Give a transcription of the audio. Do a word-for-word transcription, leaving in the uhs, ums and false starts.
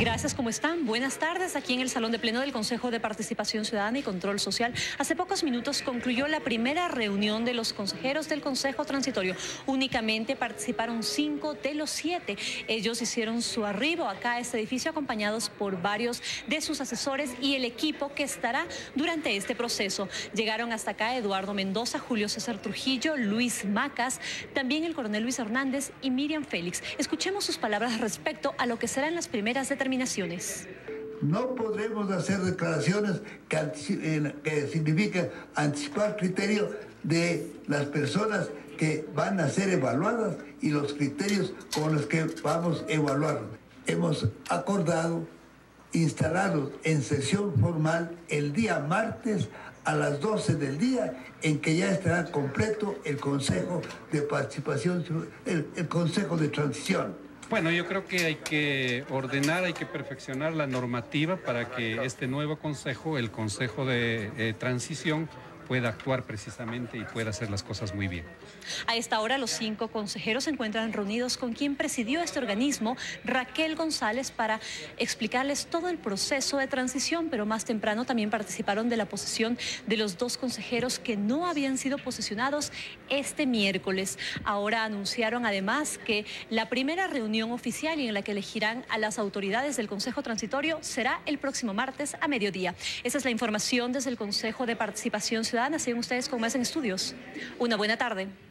Gracias, ¿cómo están? Buenas tardes, aquí en el Salón de Pleno del Consejo de Participación Ciudadana y Control Social. Hace pocos minutos concluyó la primera reunión de los consejeros del Consejo Transitorio. Únicamente participaron cinco de los siete. Ellos hicieron su arribo acá a este edificio acompañados por varios de sus asesores y el equipo que estará durante este proceso. Llegaron hasta acá Eduardo Mendoza, Julio César Trujillo, Luis Macas, también el coronel Luis Hernández y Miriam Félix. Escuchemos sus palabras respecto a lo que serán las primeras determinaciones. No podremos hacer declaraciones que, eh, que significan anticipar criterio de las personas que van a ser evaluadas y los criterios con los que vamos a evaluar. Hemos acordado instalarnos en sesión formal el día martes a las doce del día, en que ya estará completo el Consejo de Participación, el, el Consejo de Transición. Bueno, yo creo que hay que ordenar, hay que perfeccionar la normativa para que este nuevo consejo, el Consejo de eh, Transición, pueda actuar precisamente y pueda hacer las cosas muy bien. A esta hora los cinco consejeros se encuentran reunidos con quien presidió este organismo, Raquel González, para explicarles todo el proceso de transición, pero más temprano también participaron de la posesión de los dos consejeros que no habían sido posesionados este miércoles. Ahora anunciaron además que la primera reunión oficial en la que elegirán a las autoridades del Consejo Transitorio será el próximo martes a mediodía. Esa es la información desde el Consejo de Participación Ciudadana. Siguen ustedes con más en Estudios. Una buena tarde.